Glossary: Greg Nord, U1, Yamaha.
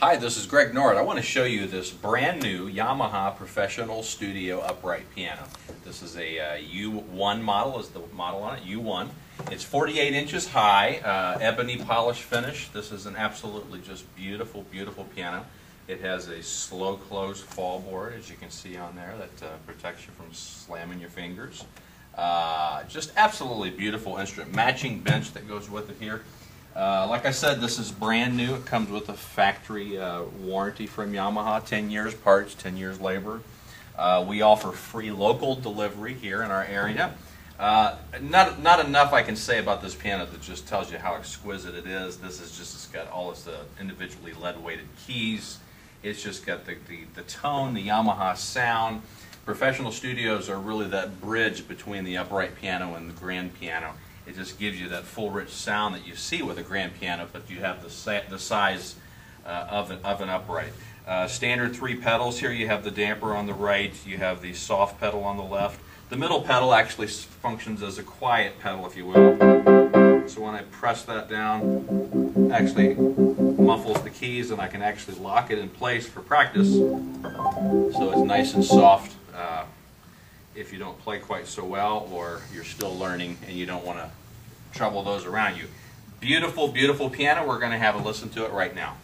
Hi, this is Greg Nord. I want to show you this brand new Yamaha Professional Studio upright piano. This is a U1 model, is the model on it, U1. It's 48 inches high, ebony polished finish. This is an absolutely just beautiful, beautiful piano. It has a slow close fall board, as you can see on there, that protects you from slamming your fingers. Just absolutely beautiful instrument. Matching bench that goes with it here. Like I said, this is brand new. It comes with a factory warranty from Yamaha, 10 years parts, 10 years labor. We offer free local delivery here in our area. Not enough I can say about this piano that just tells you how exquisite it is. This is just, it's got all its individually lead weighted keys. It's just got the tone, the Yamaha sound. Professional studios are really that bridge between the upright piano and the grand piano. It just gives you that full, rich sound that you see with a grand piano, but you have the size of an upright. Standard three pedals here. You have the damper on the right. You have the soft pedal on the left. The middle pedal actually functions as a quiet pedal, if you will. So when I press that down, it actually muffles the keys, and I can actually lock it in place for practice. So it's nice and soft. If you don't play quite so well, or you're still learning and you don't want to trouble those around you. Beautiful, beautiful piano. We're going to have a listen to it right now.